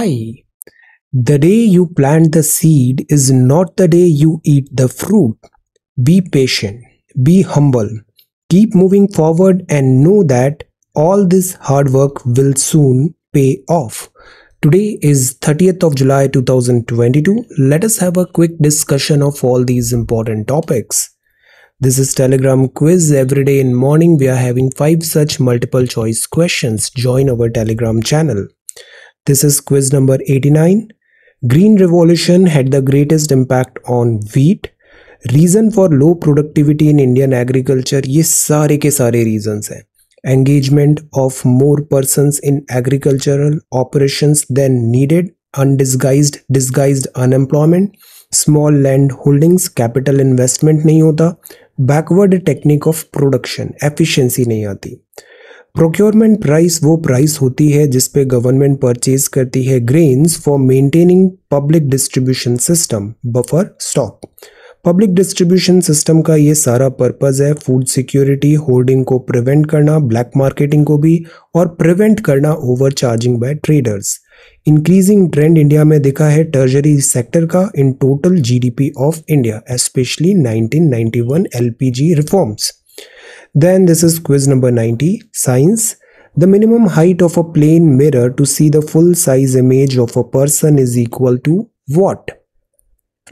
I. The day you plant the seed is not the day you eat the fruit. Be patient, be humble, keep moving forward and know that all this hard work will soon pay off. Today is 30th of July 2022. Let us have a quick discussion of all these important topics. This is Telegram Quiz. Every day in morning we are having 5 such multiple choice questions. Join our Telegram channel. This is quiz number 89. Green Revolution had the greatest impact on wheat. Reason for low productivity in Indian agriculture. ये सारे के सारे reasons हैं. Engagement of more persons in agricultural operations than needed, disguised unemployment, small land holdings, capital investment नहीं होता, backward technique of production, efficiency नहीं आती. Procurement price वो price होती है जिस पे government purchase करती है grains for maintaining public distribution system, buffer stock. Public distribution system का ये सारा पर्पस है फूड सिक्योरिटी, होर्डिंग को प्रिवेंट करना, ब्लैक मार्केटिंग को भी, और प्रिवेंट करना over charging by traders. Increasing trend India में दिखा है टर्जरी सेक्टर का in total GDP of India, especially 1991 LPG reforms. Then this is quiz number 90 science. The minimum height of a plane mirror to see the full size image of a person is equal to what?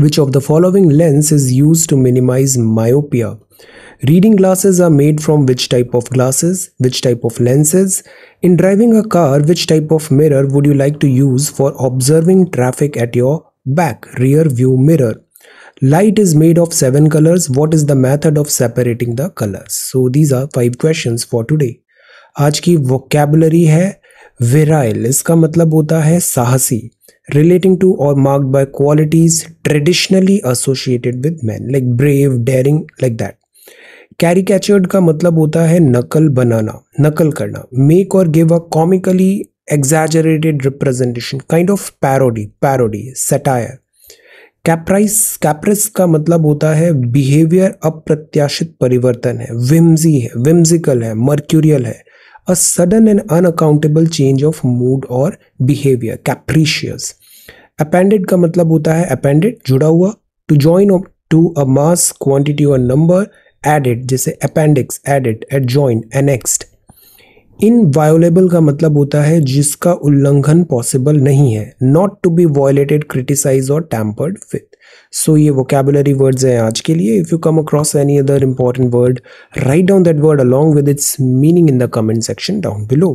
Which of the following lens is used to minimize myopia? Reading glasses are made from which type of glasses? Which type of lenses? In driving a car, which type of mirror would you like to use for observing traffic at your back? Rear view mirror. Light is made of 7 colors. What is the method of separating the colors? So these are 5 questions for today. आज की vocabulary है virile. इसका मतलब होता है साहसी. Relating to or marked by qualities traditionally associated with men, like brave, daring, like that. Caricatured का मतलब होता है नकल बनाना, नकल करना. Make or give a comically exaggerated representation, kind of parody, satire. Caprice का मतलब होता है behavior अप्रत्याशित परिवर्तन है, whimsy है, whimsical है, mercurial है. A sudden and unaccountable change of mood or behavior, capricious. Appended का मतलब होता है appended, जुड़ा हुआ. To join up to a mass, quantity or number, added, जैसे appendix, added, adjoined, annexed. Inviolable का मतलब होता है जिसका उल्लंघन possible नहीं है. Not to be violated, criticized or tampered with. So ये vocabulary words हैं आज के लिए. If you come across any other important word, write down that word along with its meaning in the comment section down below.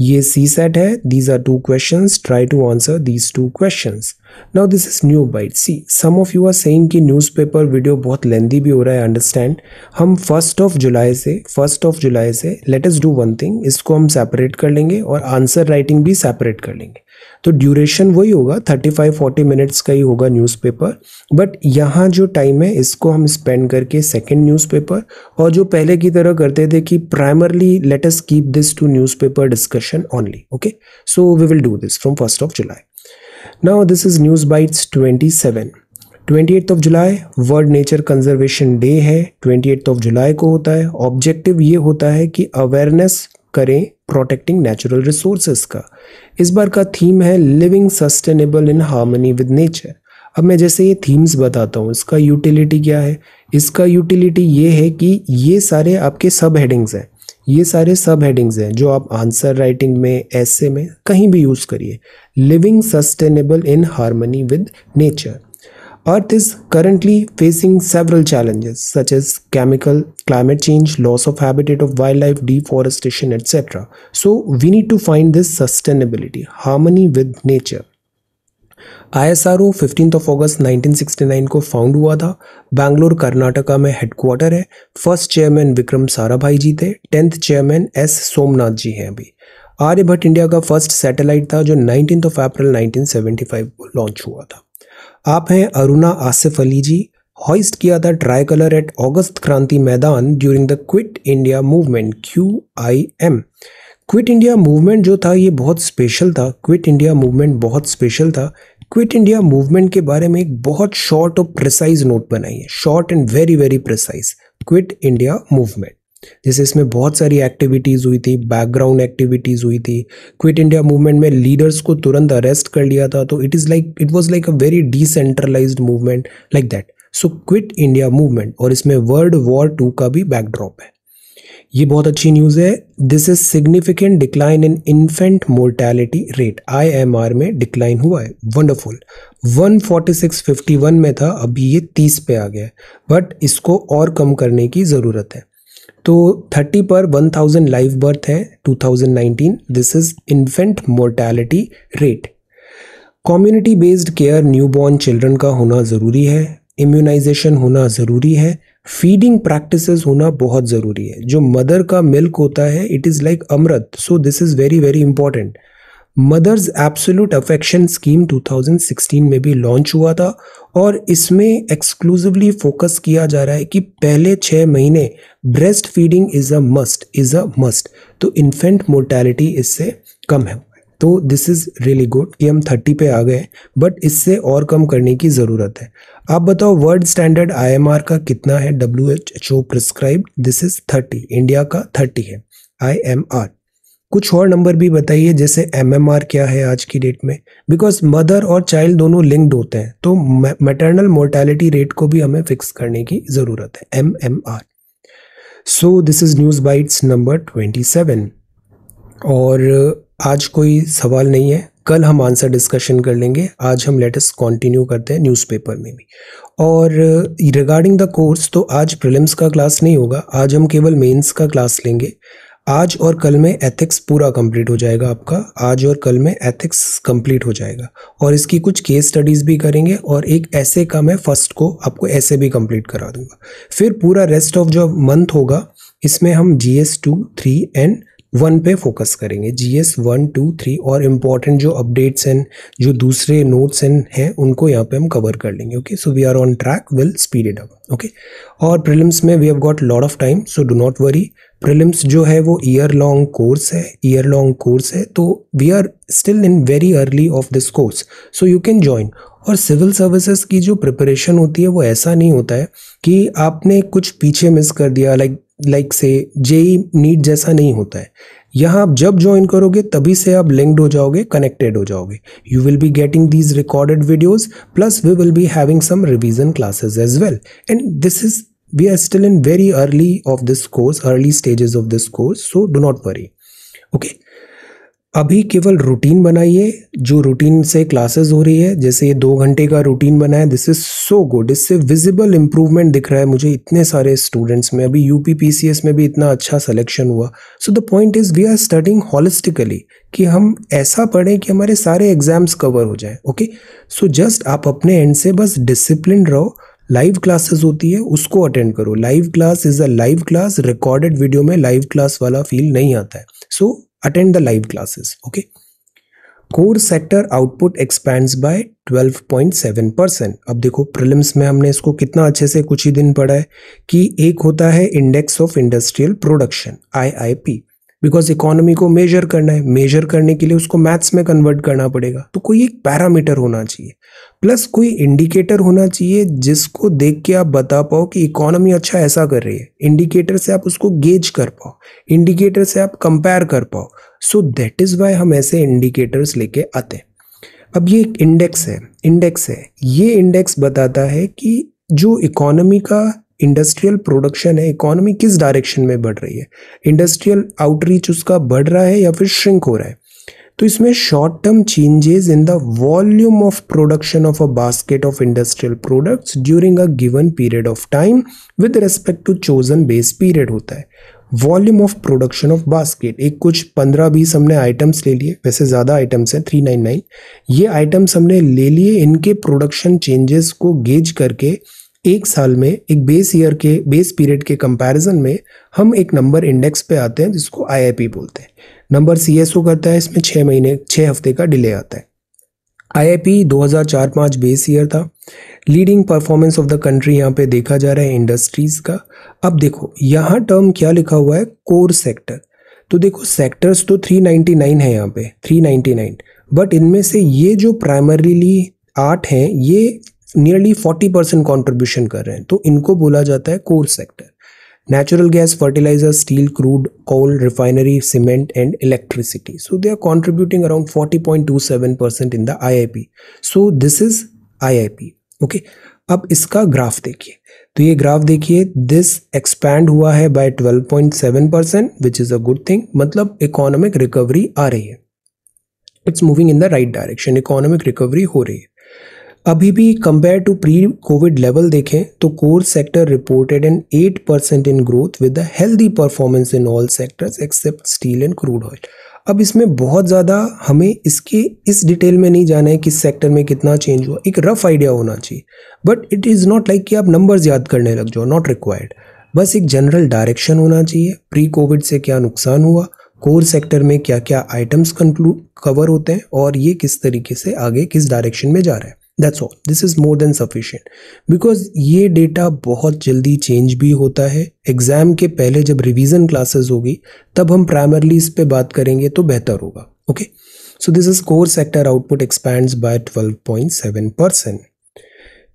ये CSAT है. These are 2 questions. Try to answer these 2 questions. Now this is new bite. See, some of you are saying कि newspaper video बहुत lengthy भी हो रहा है. Understand. हम 1st of July से let us do one thing. इसको हम separate कर लेंगे और answer writing भी separate कर लेंगे. तो ड्यूरेशन वही होगा 35-40 मिनट्स का ही होगा न्यूज़पेपर. बट यहाँ जो टाइम है इसको हम स्पेंड करके सेकंड न्यूज़पेपर और जो पहले की तरह करते थे कि primarily let us keep this to newspaper discussion only. Okay, so we will do this from 1st of July. Now this is news bytes 27. 28th of July world nature conservation day है. 28th of July को होता है. Objective ये होता है कि awareness करें protecting natural resources का. इस बार का थीम है living sustainable in harmony with nature. अब मैं जैसे ये थीम्स बताता हूँ इसका यूटिलिटी क्या है. इसका यूटिलिटी ये है कि ये सारे आपके सब हेडिंग्स हैं. ये सारे सब हेडिंग्स हैं जो आप आंसर राइटिंग में, ऐसे में कहीं भी यूज़ करिए. Living sustainable in harmony with nature. Earth is currently facing several challenges such as climate change, loss of habitat of wildlife, deforestation, etc. So we need to find this sustainability, harmony with nature. ISRO 15th of August 1969 को found हुआ था. बैंगलोर कर्नाटका में headquarter है. 1st chairman Vikram Sarabhai ji थे. 10th chairman S Somnath ji हैं अभी. Aryabhata India का 1st satellite था जो 19th of April 1975 को लॉन्च हुआ था. आप हैं अरुणा आसिफ अली जी. हॉइस्ट किया था tricolour at August Kranti Maidan during the quit India movement, QIM. Quit India movement जो था ये बहुत स्पेशल था. क्विट इंडिया मूवमेंट के बारे में एक बहुत शॉर्ट और प्रिसाइज नोट बनाई है. Short and very very precise. Quit India movement जैसे इसमें बहुत सारी एक्टिविटीज़ हुई थी, बैकग्राउंड एक्टिविटीज़ हुई थी, क्विट इंडिया मूवमेंट में लीडर्स को तुरंत अरेस्ट कर लिया था, तो it was like a very decentralised movement like that. So quit India movement, और इसमें World War II का भी बैकड्रॉप है। ये बहुत अच्छी न्यूज़ है। This is significant decline in infant mortality rate, IMR में डिक्लाइन हुआ है, वंडरफुल। 146.51 में था, अभी ये 30 पे आ गया है, बट इसको और कम करने की ज़रूरत है। तो 30 पर 1000 लाइव बर्थ है 2019, this is infant mortality rate. Community based care newborn children का होना ज़रूरी है, इम्यूनाइजेशन होना ज़रूरी है, फीडिंग प्रैक्टिसेस होना बहुत ज़रूरी है। जो मदर का मिल्क होता है it is like Amrit, so this is very very important. Mothers absolute affection scheme 2016 में भी लॉन्च हुआ था, और इसमें एक्सक्लूसिवली फोकस किया जा रहा है कि पहले 6 महीने breast feeding is a must. तो इन्फेंट मोर्टेलिटी इससे कम है, तो दिस इज़ रियली गुड कि हम 30 पे आ गए, बट इससे और कम करने की ज़रूरत है। आप बताओ वर्ल्ड स्टैंडर्ड IMR का कितना है, WHO prescribe, this is 30, India का 30 है IMR। कुछ और नंबर भी बताइए, जैसे MMR क्या है आज की डेट में, बिकॉज मदर और चाइल्ड दोनों लिंक्ड होते हैं, तो मैटरनल मोर्टेलिटी रेट को भी हमें फिक्स करने की ज़रूरत है, MMR। So this is news bytes number 27, और आज कोई सवाल नहीं है, कल हम आंसर डिस्कशन कर लेंगे, आज हम लेटेस्ट कंटिन्यू करते हैं न्यूज़पेपर में भी। और रिगार्डिंग द कोर्स, तो आज प्रीलिम्स का क्लास नहीं होगा, आज हम केवल मेंस का क्लास लेंगे। आज और कल में एथिक्स पूरा कंप्लीट हो जाएगा आपका, आज और कल में एथिक्स कंप्लीट हो जाएगा, और इसकी कुछ केस स्टडीज़ भी करेंगे, और एक ऐसे का मैं फर्स्ट को आपको ऐसे भी कंप्लीट करा दूंगा। फिर पूरा रेस्ट ऑफ जो मंथ होगा इसमें हम GS 2, 3 एंड 1 पे फोकस करेंगे, GS 1, 2, 3 और इम्पॉर्टेंट जो अपडेट्स एंड जो दूसरे नोट्स एंड हैं उनको यहाँ पे हम कवर कर लेंगे। Okay, so we are on track, will speed it up. Okay, और प्रीलिम्स में we have got lot of time, so do not worry. Prelims जो है वो ईयर लॉन्ग कोर्स है, तो we are still in very early of this course, so you can join. और civil services की जो प्रिपरेशन होती है वो ऐसा नहीं होता है कि आपने कुछ पीछे मिस कर दिया, लाइक से JEE नीट जैसा नहीं होता है। यहाँ आप जब ज्वाइन करोगे तभी से आप लिंक्ड हो जाओगे, कनेक्टेड हो जाओगे। You will be getting these recorded videos, plus we will be having some revision classes as well, and this is we are still in very early of this course, early stages of this course, so do not worry. Okay, अभी केवल routine बनाइए, जो routine से classes हो रही है, जैसे ये 2 घंटे का रूटीन बनाया, दिस इज़ सो गुड, इससे विजिबल इम्प्रूवमेंट दिख रहा है मुझे इतने सारे स्टूडेंट्स में। अभी UPPCS में भी इतना अच्छा सिलेक्शन हुआ। So the point is we are studying holistically, कि हम ऐसा पढ़ें कि हमारे सारे एग्जाम्स कवर हो जाएं। ओके, सो जस्ट आप अपने एंड से बस डिसिप्लिन रहो। लाइव क्लासेस होती है उसको अटेंड करो, live class is a live class, recorded video में लाइव क्लास वाला फील नहीं आता है, सो attend the live classes, okay? Core sector output expands by 12.7%। अब देखो prelims में हमने इसको कितना अच्छे से कुछ ही दिन पढ़ा है, कि एक होता है index of industrial production IIP, because economy को मेजर करना है, मेजर करने के लिए उसको मैथ्स में कन्वर्ट करना पड़ेगा, तो कोई एक पैरामीटर होना चाहिए, प्लस कोई इंडिकेटर होना चाहिए जिसको देख के आप बता पाओ कि इकोनॉमी अच्छा ऐसा कर रही है, इंडिकेटर से आप उसको गेज कर पाओ, इंडिकेटर से आप कंपेयर कर पाओ। सो दैट इज़ वाई हम ऐसे इंडिकेटर्स लेके आते हैं। अब ये एक इंडेक्स है, ये इंडेक्स बताता है कि जो इकोनॉमी का इंडस्ट्रियल प्रोडक्शन है, इकोनॉमी किस डायरेक्शन में बढ़ रही है, इंडस्ट्रियल आउटरीच उसका बढ़ रहा है या फिर श्रिंक हो रहा है। तो इसमें short term changes in the volume of production of a basket of industrial products during a given period of time with respect to chosen base period होता है। Volume of production of basket, एक कुछ 15-20 हमने items ले लिए, वैसे ज़्यादा items हैं 399, ये आइटम्स हमने ले लिए, इनके प्रोडक्शन चेंजेस को गेज करके एक साल में एक बेस ईयर के बेस पीरियड के कंपैरिजन में हम एक नंबर इंडेक्स पे आते हैं जिसको IIP बोलते हैं। नंबर CSO करता है, इसमें 6 हफ्ते का डिले आता है। IIP 2004-05 बेस ईयर था। Leading performance of the country यहाँ पे देखा जा रहा है इंडस्ट्रीज़ का। अब देखो यहाँ टर्म क्या लिखा हुआ है, कोर सेक्टर। तो देखो सेक्टर्स तो 399 है यहाँ पे, 399, बट इनमें से ये जो प्राइमरीली 8 हैं ये नियरली 40% कॉन्ट्रीब्यूशन कर रहे हैं, तो इनको बोला जाता है core sector. Natural gas, fertilizer, steel, crude, coal, refinery, cement and electricity. So they are contributing around 40.27% in the IIP. So this is IIP. Okay, अब इसका ग्राफ देखिए, तो ये ग्राफ देखिए दिस एक्सपैंड हुआ है by 12.7% which is a good thing, मतलब economic recovery आ रही है, it's moving in the right direction, economic recovery हो रही है। अभी भी compare to pre Covid level देखें तो core sector reported an 8% in growth with a healthy performance in all sectors except steel and crude oil. अब इसमें बहुत ज़्यादा हमें इसके इस डिटेल में नहीं जाना है कि सेक्टर में कितना चेंज हुआ, एक रफ आइडिया होना चाहिए, but it is not like कि आप नंबर्स याद करने लग जाओ, नॉट रिक्वायर्ड। बस एक जनरल डायरेक्शन होना चाहिए, प्री कोविड से क्या नुकसान हुआ, कोर सेक्टर में क्या क्या आइटम्स कंक्लूड कवर होते हैं और ये किस तरीके से आगे किस डायरेक्शन में जा रहा है। That's all, this is more than sufficient because ये डेटा बहुत जल्दी चेंज भी होता है। एग्ज़ाम के पहले जब रिवीजन क्लासेस होगी तब हम प्राइमरली इस पे बात करेंगे तो बेहतर होगा। Okay, so this is core sector output expands by 12.7%।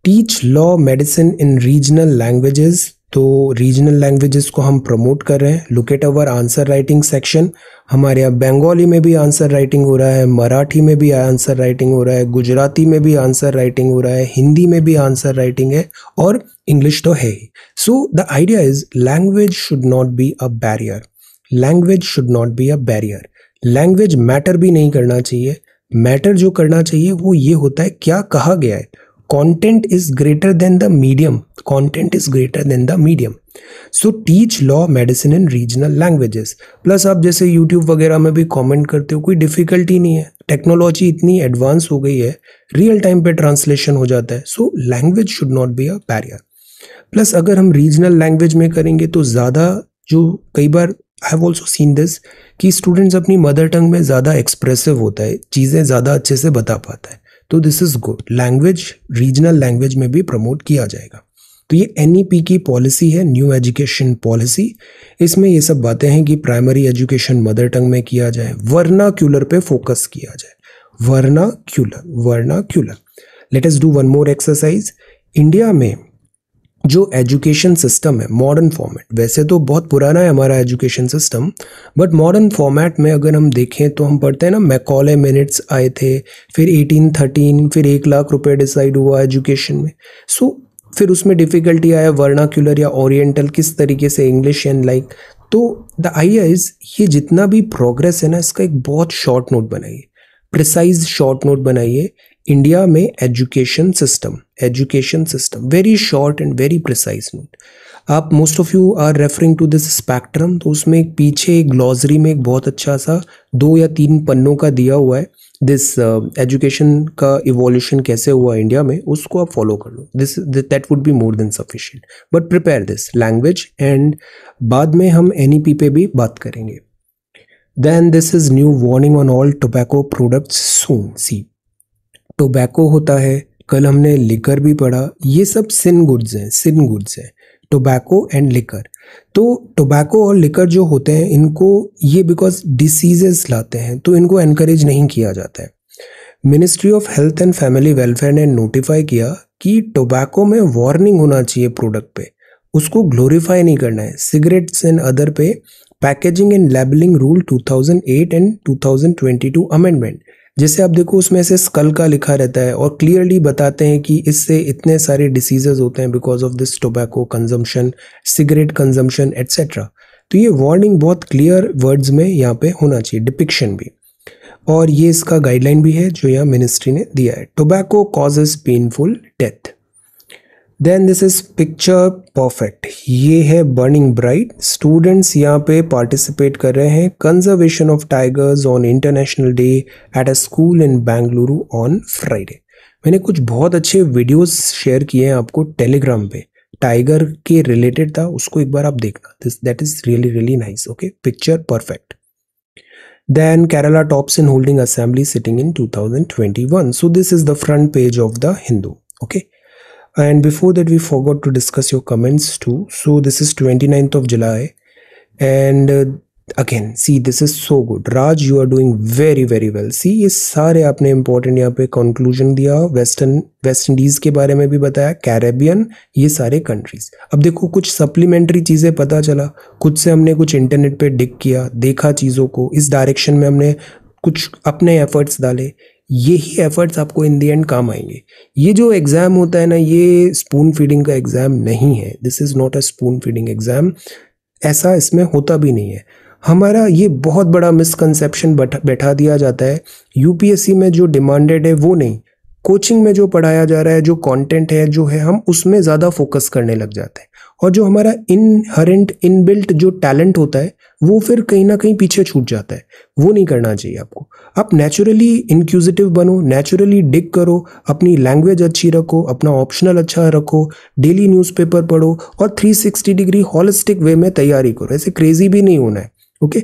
Teach law medicine in regional languages, तो रीजनल लैंग्वेजेस को हम प्रमोट कर रहे हैं। Look at our answer writing section, हमारे यहाँ बंगाली में भी आंसर राइटिंग हो रहा है, मराठी में भी आंसर राइटिंग हो रहा है, गुजराती में भी आंसर राइटिंग हो रहा है, हिंदी में भी आंसर राइटिंग है और इंग्लिश तो है ही। So the idea is language should not be a barrier, language should not be a barrier, language matter भी नहीं करना चाहिए। मैटर जो करना चाहिए वो ये होता है क्या कहा गया है, content is greater than the medium, content is greater than the medium. So teach law medicine in regional languages. Plus आप जैसे YouTube वगैरह में भी कमेंट करते हो, कोई डिफिकल्टी नहीं है, टेक्नोलॉजी इतनी एडवांस हो गई है, रियल टाइम पे ट्रांसलेशन हो जाता है। So language should not be a barrier. Plus अगर हम रीजनल लैंग्वेज में करेंगे तो ज़्यादा, जो कई बार I have also seen this कि स्टूडेंट्स अपनी मदर टंग में ज़्यादा एक्सप्रेसिव होता है, चीज़ें ज़्यादा अच्छे से बता पाता है, तो this is good. Language regional language में भी प्रमोट किया जाएगा। तो ये NEP की पॉलिसी है, न्यू एजुकेशन पॉलिसी, इसमें ये सब बातें हैं कि प्राइमरी एजुकेशन मदर टंग में किया जाए, वर्नाक्यूलर पे फोकस किया जाए, vernacular. Let us do one more exercise. India में जो एजुकेशन सिस्टम है मॉडर्न फॉर्मेट, वैसे तो बहुत पुराना है हमारा education system, but modern format में अगर हम देखें तो हम पढ़ते हैं ना, मैकॉले मिनट्स आए थे, फिर 1813, फिर 1 लाख रुपए डिसाइड हुआ एजुकेशन में। सो फिर उसमें डिफ़िकल्टी आया वर्नाक्यूलर या ओरिएंटल, किस तरीके से इंग्लिश एंड लाइक। तो द आइडिया इज़ ये जितना भी प्रोग्रेस है ना इसका एक बहुत शॉर्ट नोट बनाइए, प्रिसाइज शॉर्ट नोट बनाइए, इंडिया में education system, very short and very precise note. आप most of you are referring to this spectrum, तो उसमें एक पीछे ग्लॉसरी में एक बहुत अच्छा सा 2 या 3 पन्नों का दिया हुआ है दिस एजुकेशन का इवोल्यूशन कैसे हुआ इंडिया में, उसको आप फॉलो कर लो, this that would be more than sufficient. But prepare this language and बाद में हम NEP पे भी बात करेंगे। Then this is new warning on all tobacco products soon. See tobacco होता है, कल हमने लिकर भी पढ़ा, ये सब सिन गुड्स हैं टोबैको एंड लिकर। तो टोबैको और लिकर जो होते हैं इनको ये बिकॉज डिसीजेस लाते हैं तो इनको एनकरेज नहीं किया जाता है। Ministry of health and family welfare ने नोटिफाई किया कि टोबैको में वार्निंग होना चाहिए प्रोडक्ट पे, उसको ग्लोरीफाई नहीं करना है। सिगरेट्स एंड अदर पे packaging and labelling rule 2008 and 2022 amendment, जैसे आप देखो उसमें से स्कल का लिखा रहता है और क्लियरली बताते हैं कि इससे इतने सारे डिसीजेज होते हैं because of this tobacco consumption, cigarette consumption etcetera. तो ये वार्निंग बहुत क्लियर वर्ड्स में यहाँ पे होना चाहिए, डिपिक्शन भी, और ये इसका गाइडलाइन भी है जो यहाँ मिनिस्ट्री ने दिया है। Tobacco causes painful death. Then this is picture perfect, ये है बर्निंग ब्राइट। स्टूडेंट्स यहाँ पे पार्टिसिपेट कर रहे हैं conservation of tigers on international day at a school in Bengaluru on Friday. मैंने कुछ बहुत अच्छे वीडियोस शेयर किए हैं आपको टेलीग्राम पे, टाइगर के रिलेटेड था, उसको एक बार आप देखना, this that is really really nice. Okay, picture perfect. Then Kerala tops in holding assembly sitting in 2021. So this is the front page of the Hindu. Okay. And before that we forgot to discuss your comments too. So this is 29th of July and again see this is so good Raj, you are doing very very well. See ये सारे आपने important यहाँ पे conclusion दिया, West Indies के बारे में भी बताया, कैरेबियन, ये सारे कंट्रीज. अब देखो कुछ सप्लीमेंट्री चीज़ें पता चला, खुद से हमने कुछ इंटरनेट पे डिग किया, देखा चीज़ों को, इस डायरेक्शन में हमने कुछ अपने एफर्ट्स डाले. यही एफर्ट्स आपको इन दी एंड काम आएंगे. ये जो एग्ज़ाम होता है ना, ये स्पून फीडिंग का एग्ज़ाम नहीं है. This is not a spoon feeding exam, ऐसा इसमें होता भी नहीं है. हमारा ये बहुत बड़ा मिसकंसेप्शन बैठा दिया जाता है, यूपीएससी में जो डिमांडेड है वो नहीं, कोचिंग में जो पढ़ाया जा रहा है, जो कंटेंट है जो है, हम उसमें ज़्यादा फोकस करने लग जाते हैं और जो हमारा इनहेरेंट इनबिल्ट जो टैलेंट होता है वो फिर कहीं ना कहीं पीछे छूट जाता है. वो नहीं करना चाहिए आपको. आप नेचुरली इंक्यूजिटिव बनो, नेचुरली डिग करो, अपनी लैंग्वेज अच्छी रखो, अपना ऑप्शनल अच्छा रखो, डेली न्यूज़पेपर पढ़ो और 360 डिग्री हॉलिस्टिक वे में तैयारी करो. ऐसे क्रेजी भी नहीं होना है. ओके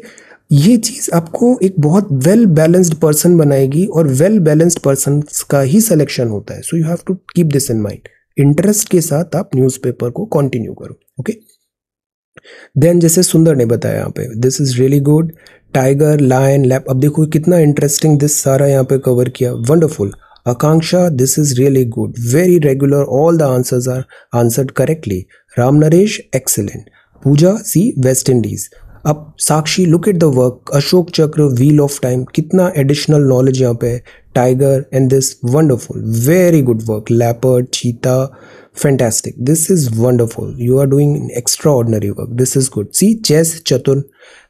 ये चीज़ आपको एक बहुत वेल बैलेंस्ड पर्सन बनाएगी और वेल बैलेंस्ड पर्सन का ही सिलेक्शन होता है. So you have to keep this in mind. Interest के साथ आप न्यूज़पेपर को कंटिन्यू करो. ओके देन जैसे सुंदर ने बताया यहाँ पे, this is really good. Tiger, lion, lap, अब देखो कितना इंटरेस्टिंग दिस सारा यहाँ पे कवर किया. Wonderful. Akanksha, this is really good, very regular, all the answers are answered correctly. Ram Naresh, excellent. Pooja, see West Indies. अब Sakshi, look at the work, Ashoka Chakra, wheel of time, कितना additional knowledge यहाँ पे. Tiger and this wonderful, very good work. Leopard, cheetah, fantastic, this is wonderful, you are doing extraordinary work, this is good. See chess, चतुर,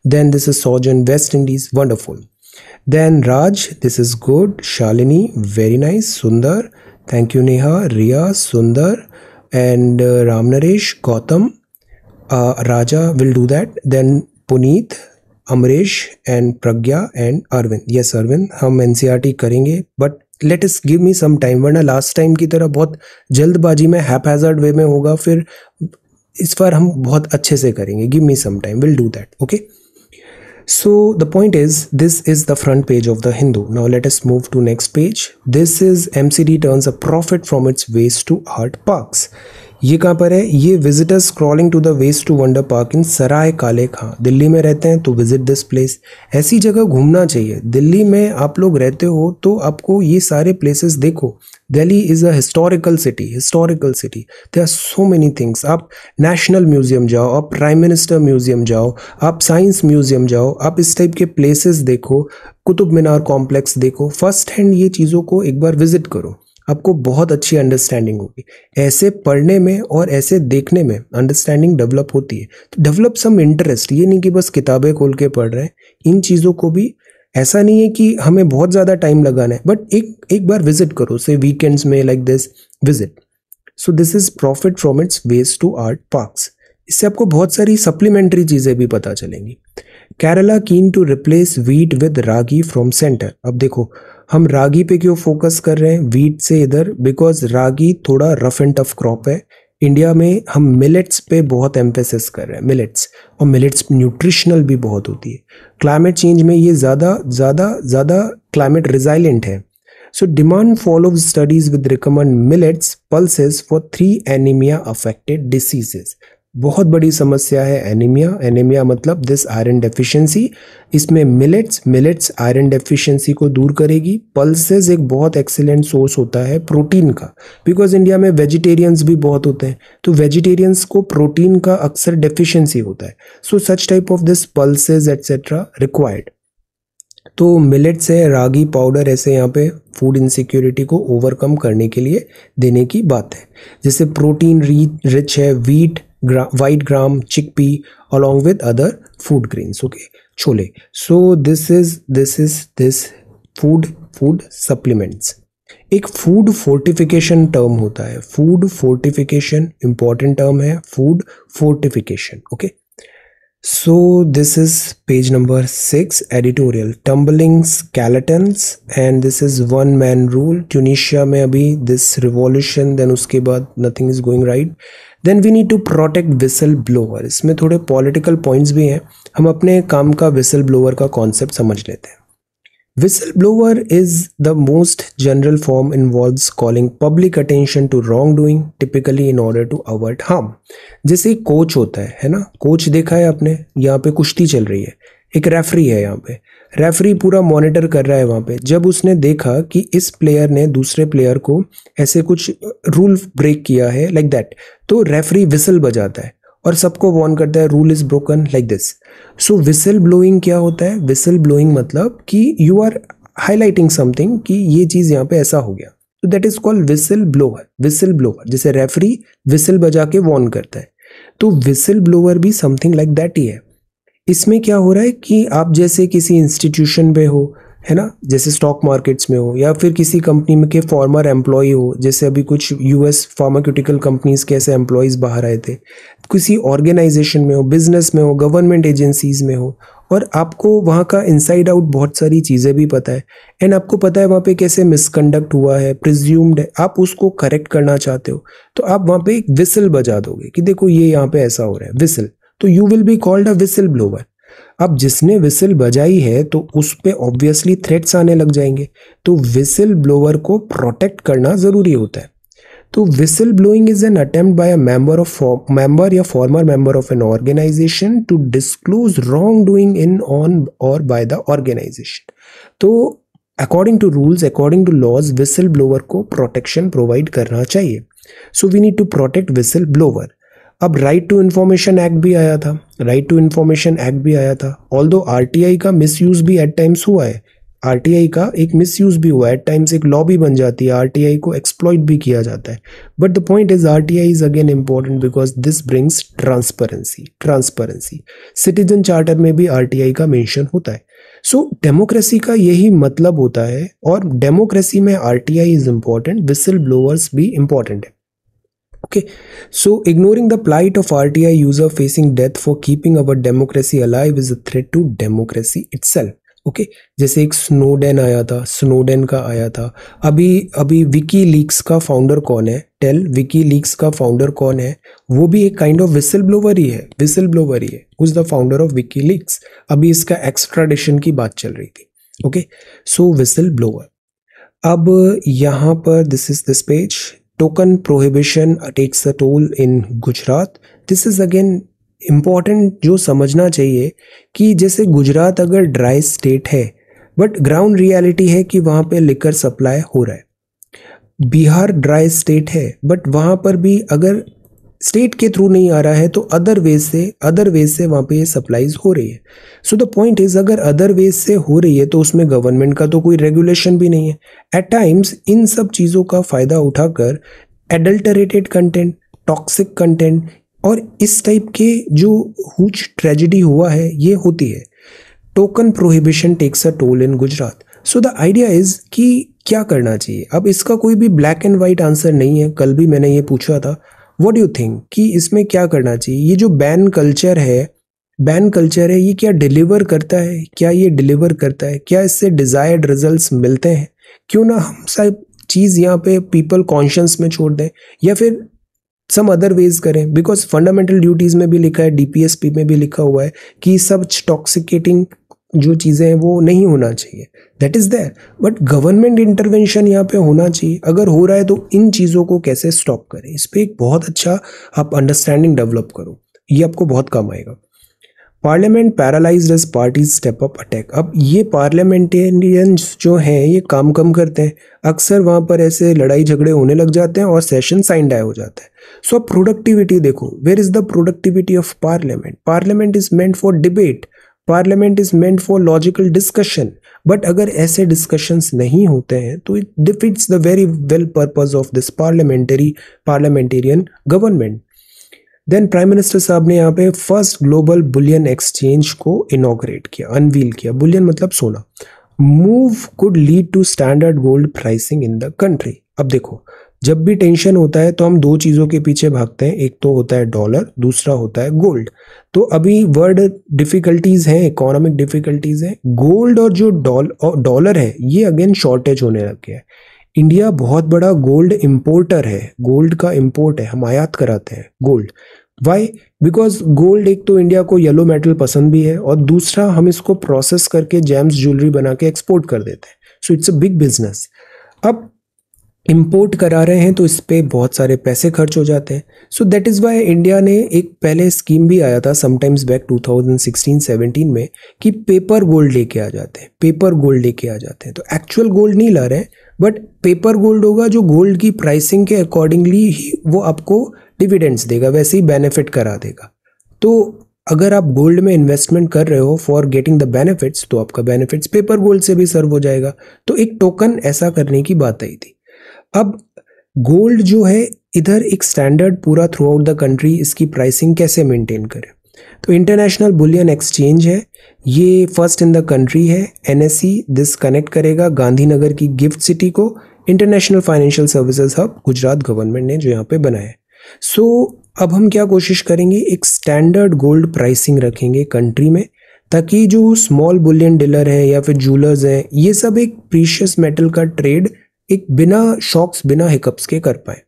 then this is सौजन, West Indies, wonderful. Then Raj, this is good. Shalini, very nice. Sundar, thank you. Neha, Riya, Sundar and Ram Naresh, Gautam, Raja will do that. Then Puneet, Amrish and Pragya and Arvind. Yes Arvind, हम NCERT करेंगे but let us give me some time, वरना last time की तरह बहुत जल्दबाजी में haphazard वे में होगा. फिर इस बार हम बहुत अच्छे से करेंगे. Give me some time, will do that. Okay so the point is, this is the front page of the Hindu. Now let us move to next page. This is MCD turns a profit from its waste to art parks. ये कहाँ पर है? ये visitors crawling to the waste to wonder park in Sarai Kale Khan. Delhi में रहते हैं तो visit this place. ऐसी जगह घूमना चाहिए. दिल्ली में आप लोग रहते हो तो आपको ये सारे प्लेसेस देखो. Delhi is a historical city, historical city. There are so many things. आप नेशनल म्यूजियम जाओ, आप प्राइम मिनिस्टर म्यूजियम जाओ, आप साइंस म्यूजियम जाओ, आप इस टाइप के प्लेसेस देखो, कुतुब मीनार कॉम्प्लेक्स देखो. फर्स्ट हैंड ये चीज़ों को एक बार विजिट करो, आपको बहुत अच्छी अंडरस्टैंडिंग होगी. ऐसे पढ़ने में और ऐसे देखने में अंडरस्टैंडिंग डेवलप होती है. तो डेवलप सम इंटरेस्ट, ये नहीं कि बस किताबें खोल के पढ़ रहे हैं. इन चीज़ों को भी ऐसा नहीं है कि हमें बहुत ज़्यादा टाइम लगाना है, बट एक बार विजिट करो, से वीकेंड्स में, like this visit. So this is profit from its waste to art parks. इससे आपको बहुत सारी सप्लीमेंट्री चीज़ें भी पता चलेंगी. Kerala keen to replace wheat with ragi from centre. अब देखो हम रागी पे क्यों फोकस कर रहे हैं वीट से इधर, बिकॉज रागी थोड़ा रफ एंड टफ क्रॉप है. इंडिया में हम मिलेट्स पे बहुत एम्फेसिस कर रहे हैं, मिलेट्स, और मिलेट्स न्यूट्रिशनल भी बहुत होती है. क्लाइमेट चेंज में ये ज़्यादा क्लाइमेट रिजाइलेंट है. So demand follow studies with recommend millets pulses for 3 anaemia affected diseases. बहुत बड़ी समस्या है एनीमिया. एनीमिया मतलब दिस आयरन डेफिशिएंसी. इसमें मिलेट्स आयरन डेफिशिएंसी को दूर करेगी. पल्सेस एक बहुत एक्सीलेंट सोर्स होता है प्रोटीन का, बिकॉज इंडिया में वेजिटेरियंस भी बहुत होते हैं, तो वेजिटेरियंस को प्रोटीन का अक्सर डेफिशिएंसी होता है. So such type of this pulses etcetera required. तो मिलेट्स है, रागी पाउडर, ऐसे यहाँ पे फूड इनसिक्योरिटी को ओवरकम करने के लिए देने की बात है. जैसे प्रोटीन रिच है wheat, white gram, chickpea, along with other food grains. Okay, chole. So this is food supplements. एक फूड फोर्टिफिकेशन टर्म होता है. फूड फोर्टिफिकेशन इंपॉर्टेंट टर्म है. Food fortification. Okay so this is page number 6 editorial. Tumbling skeletons and this is one man rule. Tunisia में अभी this revolution, then उसके बाद nothing is going right. Then we need to protect whistle blower. इसमें थोड़े political points भी हैं. हम अपने काम का विसल ब्लोअर का कॉन्सेप्ट समझ लेते हैं. Whistle blower is the most general form, involves calling public attention to wrong doing, typically in order to avoid harm. जैसे कोच होता है ना, कोच देखा है आपने, यहाँ पे कुश्ती चल रही है, एक रेफरी है यहाँ पे, रेफरी पूरा मॉनिटर कर रहा है वहाँ पे। जब उसने देखा कि इस प्लेयर ने दूसरे प्लेयर को ऐसे कुछ रूल ब्रेक किया है लाइक दैट, तो रेफरी विसल बजाता है और सबको वॉर्न करता है rule is broken like this. So whistle blowing क्या होता है? विसल ब्लोइंग मतलब कि यू आर हाईलाइटिंग समथिंग कि ये चीज़ यहाँ पे ऐसा हो गया, तो that is called whistle blower. Whistle blower जैसे रेफरी विसल बजा के वॉर्न करता है, तो विसल ब्लोअर भी समथिंग लाइक दैट ही है। इसमें क्या हो रहा है कि आप जैसे किसी इंस्टीट्यूशन पे हो, है ना, जैसे स्टॉक मार्केट्स में हो, या फिर किसी कंपनी में के फॉर्मर एम्प्लॉई हो, जैसे अभी कुछ यूएस फार्माक्यूटिकल कंपनीज के ऐसे एम्प्लॉयज़ बाहर आए थे, किसी ऑर्गेनाइजेशन में हो, बिजनेस में हो, गवर्नमेंट एजेंसीज में हो, और आपको वहाँ का इनसाइड आउट बहुत सारी चीज़ें भी पता है, एंड आपको पता है वहाँ पे कैसे मिसकंडक्ट हुआ है, प्रिज्यूम्ड है, आप उसको करेक्ट करना चाहते हो, तो आप वहाँ पे एक विसल बजा दोगे कि देखो ये यहाँ पे ऐसा हो रहा है, विसल, तो you will be called a whistle blower. अब जिसने विसल बजाई है तो उस पर ऑब्वियसली थ्रेट्स आने लग जाएंगे, तो विसल ब्लोअर को प्रोटेक्ट करना ज़रूरी होता है। तो whistle blowing is an attempt by a member या former member of an organisation to disclose wrong doing in on और बाय द ऑर्गेनाइजेशन। तो according to rules, according to laws, whistle blower को protection provide करना चाहिए। So we need to protect whistle blower. अब right to information act भी आया था, although RTI का मिसयूज भी एट टाइम्स हुआ है, आरटीआई का एक मिसयूज भी हुआ है एट टाइम्स, एक लॉबी बन जाती है, आरटीआई को एक्सप्लॉइट भी किया जाता है, but the point is RTI is again important because this brings transparency. Citizen charter में भी आरटीआई का मेंशन होता है। सो डेमोक्रेसी का यही मतलब होता है, और डेमोक्रेसी में RTI is important, whistle blowers भी इम्पॉर्टेंट है। Okay, so ignoring the plight of RTI user facing death for keeping our democracy alive is a threat to democracy itself. Okay, जैसे एक स्नोडेन का आया था, अभी विकीलीक्स का फाउंडर कौन है, वो भी एक काइंड ऑफ विसल ब्लोवर ही है, who is the founder of WikiLeaks. अभी इसका एक्सट्राडिशन की बात चल रही थी। Okay, so whistle blower. अब यहाँ पर this page. Token prohibition takes a toll in Gujarat. This is again important, जो समझना चाहिए कि जैसे गुजरात अगर ड्राई स्टेट है, बट ग्राउंड रियलिटी है कि वहाँ पे लिकर सप्लाई हो रहा है। बिहार ड्राई स्टेट है, बट वहाँ पर भी अगर स्टेट के थ्रू नहीं आ रहा है तो अदर वेज से वहाँ पे ये सप्लाईज हो रही है। सो द पॉइंट इज, अगर अदर वेज से हो रही है तो उसमें गवर्नमेंट का तो कोई रेगुलेशन भी नहीं है। एट टाइम्स इन सब चीज़ों का फ़ायदा उठाकर एडल्टरेटेड कंटेंट, टॉक्सिक कंटेंट और इस टाइप के जो हुज ट्रेजिडी हुआ है ये होती है। Token prohibition takes a toll in Gujarat. So the idea is कि क्या करना चाहिए। अब इसका कोई भी ब्लैक एंड वाइट आंसर नहीं है, कल भी मैंने ये पूछा था, व्हाट यू थिंक कि इसमें क्या करना चाहिए। ये जो बैन कल्चर है ये क्या डिलीवर करता है, क्या इससे डिज़ायर्ड रिजल्ट्स मिलते हैं? क्यों ना हम सब चीज़ यहाँ पे पीपल कॉन्शियस में छोड़ दें या फिर सम अदर वेज करें, बिकॉज फंडामेंटल ड्यूटीज़ में भी लिखा है, डीपीएसपी में भी लिखा हुआ है कि सब टॉक्सिकेटिंग जो चीज़ें हैं वो नहीं होना चाहिए, that is there, but government intervention यहाँ पे होना चाहिए। अगर हो रहा है तो इन चीज़ों को कैसे स्टॉप करें, इस पर एक बहुत अच्छा आप अंडरस्टैंडिंग डेवलप करो, ये आपको बहुत काम आएगा। Parliament paralysed as parties step up attack. अब ये पार्लियामेंटेरियंस जो हैं ये काम कम करते हैं, अक्सर वहाँ पर ऐसे लड़ाई झगड़े होने लग जाते हैं और सेशन साइन डाई हो जाता है। सो प्रोडक्टिविटी देखो, where is the productivity of parliament? Parliament is meant for debate, parliament is meant for logical discussion, but अगर ऐसे डिस्कशंस नहीं होते हैं तो it defeats the very well purpose of this parliamentarian government. Then prime minister साहब ने यहाँ पे फर्स्ट ग्लोबल बुलियन एक्सचेंज को इनॉग्रेट किया, अनवील किया। बुलियन मतलब सोना। Move could lead to standard gold pricing in the country. अब देखो, जब भी टेंशन होता है तो हम दो चीज़ों के पीछे भागते हैं, एक तो होता है डॉलर, दूसरा होता है गोल्ड। तो अभी वर्ल्ड डिफ़िकल्टीज़ हैं, इकोनॉमिक डिफ़िकल्टीज़ हैं, गोल्ड और जो डॉलर है ये अगेन शॉर्टेज होने लग गया है। इंडिया बहुत बड़ा गोल्ड इम्पोर्टर है, गोल्ड का इम्पोर्ट है, हम आयात कराते हैं गोल्ड। वाई? बिकॉज गोल्ड एक तो इंडिया को येलो मेटल पसंद भी है और दूसरा हम इसको प्रोसेस करके जेम्स ज्वेलरी बना के एक्सपोर्ट कर देते हैं। So it's a big business. अब इम्पोर्ट करा रहे हैं तो इस पर बहुत सारे पैसे खर्च हो जाते हैं। So that is why India ने एक पहले स्कीम भी आया था समटाइम्स बैक 2016-17 में कि पेपर गोल्ड लेके आ जाते हैं, पेपर गोल्ड लेके आ जाते हैं। तो एक्चुअल गोल्ड नहीं ला रहे हैं बट पेपर गोल्ड होगा जो गोल्ड की प्राइसिंग के अकॉर्डिंगली ही वो आपको डिविडेंड्स देगा, वैसे ही बेनिफिट करा देगा। तो अगर आप गोल्ड में इन्वेस्टमेंट कर रहे हो फॉर गेटिंग द बेनिफिट्स तो आपका बेनिफिट्स पेपर गोल्ड से भी सर्व हो जाएगा। तो एक टोकन ऐसा करने की बात आई थी। अब गोल्ड जो है इधर एक स्टैंडर्ड पूरा थ्रू आउट द कंट्री इसकी प्राइसिंग कैसे मेंटेन करें, तो इंटरनेशनल बुलियन एक्सचेंज है, ये फर्स्ट इन द कंट्री है। एनएससी दिस कनेक्ट करेगा गांधीनगर की गिफ्ट सिटी को international financial services hub Gujarat government ने जो यहाँ पे बनाया है। सो अब हम क्या कोशिश करेंगे, एक स्टैंडर्ड गोल्ड प्राइसिंग रखेंगे कंट्री में ताकि जो स्मॉल बुलियन डीलर है या फिर जूलर्स हैं ये सब एक प्रीशियस मेटल का ट्रेड एक बिना शॉक्स बिना हिकअप्स के कर पाए।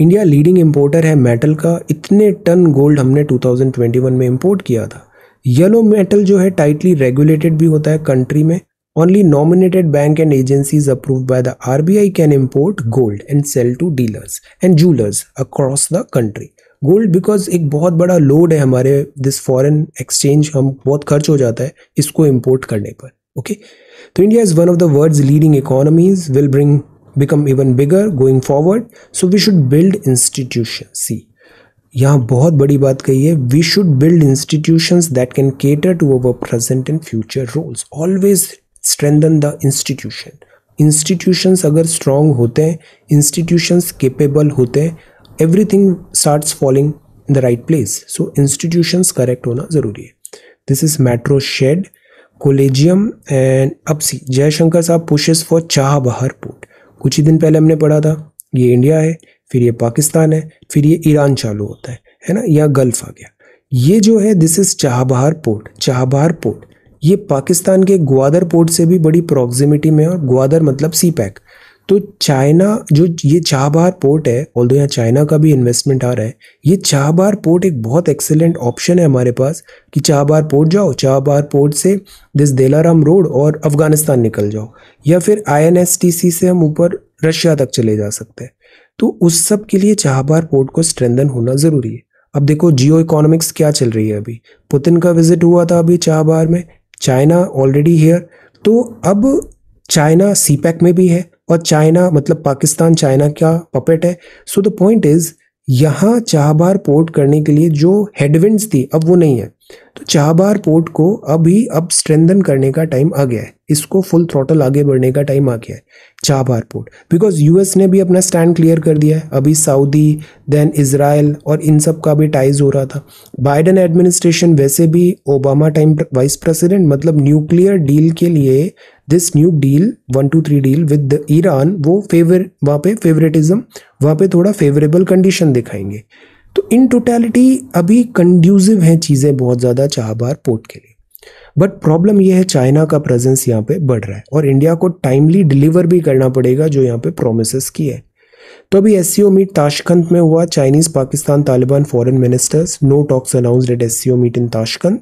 इंडिया लीडिंग इंपोर्टर है मेटल का, इतने टन गोल्ड हमने 2021 में इंपोर्ट किया था। येलो मेटल जो है टाइटली रेगुलेटेड भी होता है कंट्री में, only nominated bank and agencies approved by the RBI can import gold and sell to dealers and jewellers across the country. Gold because एक बहुत बड़ा लोड है हमारे दिस फॉरेन एक्सचेंज, हम बहुत खर्च हो जाता है इसको इम्पोर्ट करने पर। Okay, so India is one of the world's leading economies, will become even bigger going forward, so we should build institutions. See, यहाँ बहुत बड़ी बात कही है, we should build institutions that can cater to our present and future roles. Always strengthen the institution. Institutions अगर strong होते हैं, institutions capable होते हैं, everything starts falling in the right place. So institutions correct होना ज़रूरी है. This is metro shed. Collegium and अपसी जयशंकर साहब पुशेस फॉर चाबहार पोर्ट। कुछ ही दिन पहले हमने पढ़ा था ये इंडिया है, फिर ये पाकिस्तान है, फिर ये ईरान चालू होता है ना, या गल्फ आ गया। ये जो है this is Chabahar port. Chabahar port ये पाकिस्तान के ग्वादर पोर्ट से भी बड़ी प्रॉक्सिमिटी में, और ग्वादर मतलब सी पैक। तो चाइना जो ये चाबहार पोर्ट है, ऑल्दो यहाँ चाइना का भी इन्वेस्टमेंट आ रहा है, ये चाबहार पोर्ट एक बहुत एक्सेलेंट ऑप्शन है हमारे पास कि चाबहार पोर्ट जाओ, चाबहार पोर्ट से दिस देलाराम रोड और अफगानिस्तान निकल जाओ, या फिर आईएनएसटीसी से हम ऊपर रशिया तक चले जा सकते हैं। तो उस सब के लिए चाबहार पोर्ट को स्ट्रेंथन होना ज़रूरी है। अब देखो जियो इकोनॉमिक्स क्या चल रही है, अभी पुतिन का विजिट हुआ था अभी चाबहार में, चाइना ऑलरेडी हेयर, तो अब चाइना सी पैक में भी है और चाइना मतलब पाकिस्तान चाइना का पपेट है। सो द पॉइंट इज़ यहाँ चाबहार पोर्ट करने के लिए जो हेडविंड्स थी अब वो नहीं है, तो चाबहार पोर्ट को अभी अब स्ट्रेंथन करने का टाइम आ गया है, इसको फुल थ्रोटल आगे बढ़ने का टाइम आ गया है चाबहार पोर्ट, बिकॉज यूएस ने भी अपना स्टैंड क्लियर कर दिया है। अभी सऊदी देन इजराइल और इन सब का भी टाइज हो रहा था। बाइडन एडमिनिस्ट्रेशन वैसे भी ओबामा टाइम वाइस प्रेसिडेंट मतलब न्यूक्लियर डील के लिए this new deal 123 deal with Iran वो फेवरेटिज्म वहाँ पे थोड़ा फेवरेबल कंडीशन दिखाएंगे। तो इन टोटलिटी अभी कंड्यूसिव हैं चीज़ें बहुत ज़्यादा चाबहार पोर्ट के लिए, बट प्रॉब्लम यह है चाइना का प्रेजेंस यहाँ पे बढ़ रहा है और इंडिया को टाइमली डिलीवर भी करना पड़ेगा जो यहाँ पे प्रोमिसेस की है। तो अभी एससीओ मीट ताशकंद में हुआ, Chinese Pakistan Taliban foreign ministers, no talks announced at SCO meet in Tashkent.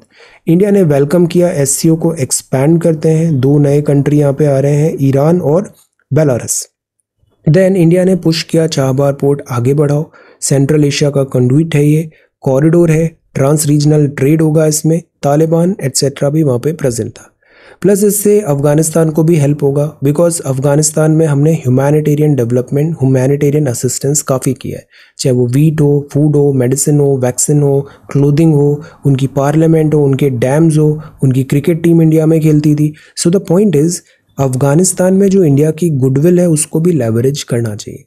India ने वेलकम किया, एससीओ को एक्सपैंड करते हैं, दो नए कंट्री यहाँ पे आ रहे हैं ईरान और बेलारस। देन इंडिया ने पुश किया चाबहार पोर्ट आगे बढ़ाओ, सेंट्रल एशिया का कंडुइट है, ये कॉरिडोर है, ट्रांस रीजनल ट्रेड होगा इसमें, तालिबान एट्सेट्रा भी वहाँ पे प्रेजेंट था। प्लस इससे अफगानिस्तान को भी हेल्प होगा बिकॉज अफगानिस्तान में हमने ह्यूमैनिटेरियन डेवलपमेंट ह्यूमैनिटेरियन असिस्टेंस काफ़ी किया है, चाहे वो वीट हो, फूड हो, मेडिसिन हो, वैक्सीन हो, क्लोथिंग हो, उनकी पार्लियामेंट हो, उनके डैम्स हो, उनकी क्रिकेट टीम इंडिया में खेलती थी। So the point is Afghanistan में जो इंडिया की गुडविल है उसको भी लेवरेज करना चाहिए।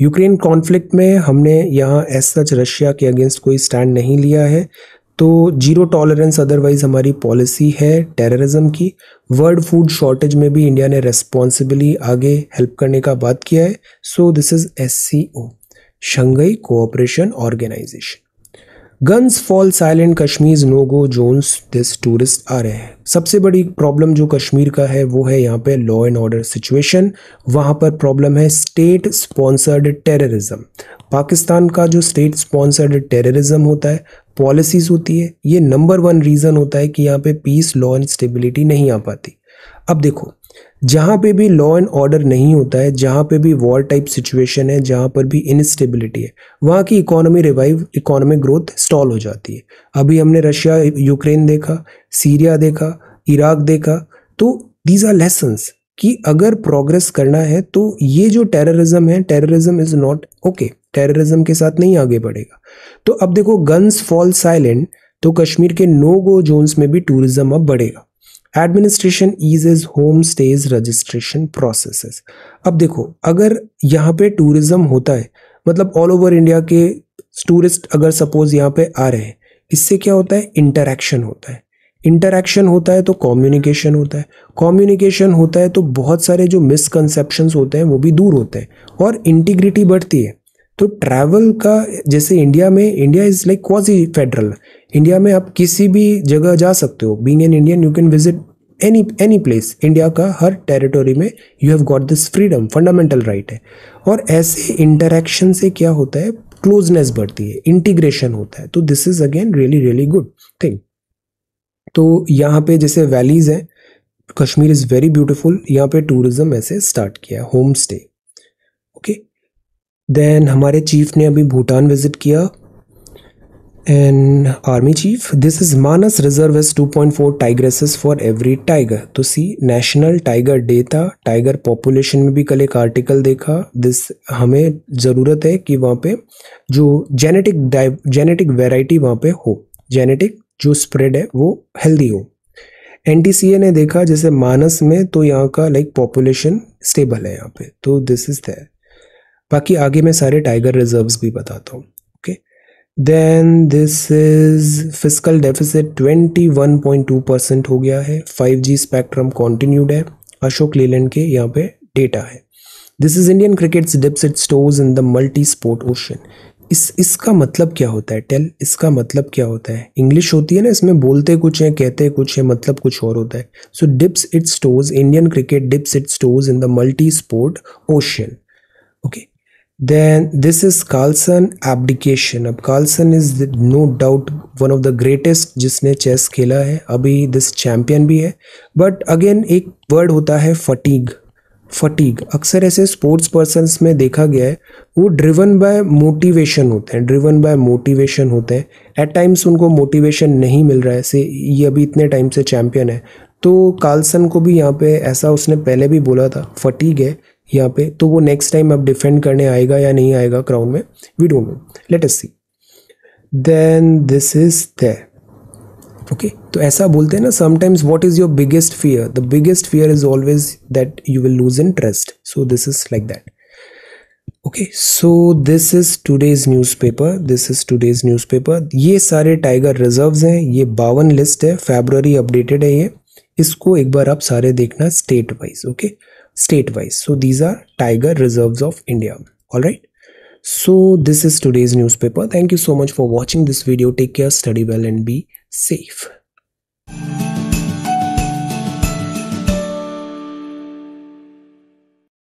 यूक्रेन कॉन्फ्लिक्ट में हमने यहाँ एज सच रशिया के अगेंस्ट कोई स्टैंड नहीं लिया है, तो जीरो टॉलरेंस अदरवाइज हमारी पॉलिसी है टेररिज्म की। वर्ल्ड फूड शॉर्टेज में भी इंडिया ने रेस्पॉन्सिबली आगे हेल्प करने का बात किया है। So this is SCO Shanghai cooperation organisation. Guns fall silent, Kashmir no go zones, this tourist आ रहे हैं। सबसे बड़ी प्रॉब्लम जो कश्मीर का है वो है यहाँ पे लॉ एंड ऑर्डर सिचुएशन, वहाँ पर प्रॉब्लम है स्टेट स्पॉन्सर्ड टेररिज्म। पाकिस्तान का जो स्टेट स्पॉन्सर्ड टेररिज्म होता है, पॉलिसीज़ होती है, ये नंबर वन रीज़न होता है कि यहाँ पे पीस लॉ एंड स्टेबिलिटी नहीं आ पाती। अब देखो जहाँ पे भी लॉ एंड ऑर्डर नहीं होता है, जहाँ पे भी वॉर टाइप सिचुएशन है, जहाँ पर भी इनस्टेबिलिटी है, वहाँ की economy revive, economic growth stall हो जाती है। अभी हमने रशिया यूक्रेन देखा, सीरिया देखा, इराक देखा। तो दीज आर लेसन्स कि अगर प्रोग्रेस करना है तो ये जो टेररिज्म है, terrorism is not okay, terrorism के साथ नहीं आगे बढ़ेगा। तो अब देखो गन्स फॉल साइलेंट, तो कश्मीर के नो गो जोन्स में भी टूरिज्म अब बढ़ेगा। Administration eases home stays registration processes. अब देखो अगर यहाँ पे टूरिज्म होता है, मतलब ऑल ओवर इंडिया के टूरिस्ट अगर सपोज यहाँ पे आ रहे हैं, इससे क्या होता है, इंटरैक्शन होता है। इंटरैक्शन होता है तो कम्युनिकेशन होता है, कम्युनिकेशन होता है तो बहुत सारे जो मिसकंसेप्शंस होते हैं वो भी दूर होते हैं और इंटीग्रिटी बढ़ती है। तो ट्रैवल का, जैसे इंडिया में, India is like quasi federal, India में आप किसी भी जगह जा सकते हो, being an Indian you can visit any place. India का हर टेरिटोरी में you have got this freedom, fundamental right है। और ऐसे इंटरेक्शन से क्या होता है, क्लोजनेस बढ़ती है, इंटीग्रेशन होता है। तो this is again really really good thing. तो यहाँ पे जैसे वैलीज़ हैं, कश्मीर इज़ वेरी ब्यूटिफुल, यहाँ पे टूरिज्म ऐसे स्टार्ट किया, होम स्टे। ओके, देन हमारे चीफ ने अभी भूटान विजिट किया, and army chief, this is Manas reserve is 2.4 tigresses for every tiger. तो सी नेशनल टाइगर डे था, टाइगर पॉपुलेशन में भी कल एक आर्टिकल देखा। दिस हमें ज़रूरत है कि वहाँ पे जो जेनेटिक वेराइटी वहाँ पे हो, जेनेटिक जो स्प्रेड है वो हेल्दी हो। एनटीसीए ने देखा जैसे मानस में, तो यहाँ का लाइक पॉपुलेशन स्टेबल है यहाँ पे, तो दिस इज दैट। बाकी आगे मैं सारे टाइगर रिजर्व्स भी बताता हूँ। Okay, then this is fiscal deficit 21.2% हो गया है, 5G स्पेक्ट्रम कॉन्टिन्यूड है, अशोक लेलैंड के यहाँ पे डेटा है। This is Indian crickets dips it toes in the multi sport ocean. इसका मतलब क्या होता है, टेल इसका मतलब क्या होता है? इंग्लिश होती है ना, इसमें बोलते कुछ हैं, कहते कुछ हैं, मतलब कुछ और होता है। So dips its toes, Indian cricket dips its toes in the multi sport ocean. Okay, Then this is Carlson abdication. अब Carlson is no doubt one of the greatest जिसने चेस खेला है, अभी this champion भी है। But again एक word होता है fatigue, fatigue अक्सर ऐसे sports persons में देखा गया है, वो driven by motivation होते हैं, driven by motivation होते हैं। At times उनको motivation नहीं मिल रहा है, से ये अभी इतने time से champion है। तो Carlson को भी यहाँ पे ऐसा उसने पहले भी बोला था, fatigue है यहाँ पे, तो वो नेक्स्ट टाइम अब डिफेंड करने आएगा या नहीं आएगा क्राउन में, we don't know, let us see. Then this is there. Okay, तो ऐसा बोलते हैं ना sometimes, what is your biggest fear, the biggest fear is always that you will lose interest, so this is like that. Okay, so this is today's newspaper, this is today's newspaper. ये सारे tiger reserves हैं, ये 52 list है, फरवरी updated है ये, इसको एक बार आप सारे देखना state wise. Okay, state wise, so these are tiger reserves of India. All right, so this is today's newspaper. Thank you so much for watching this video. Take care, study well and be safe.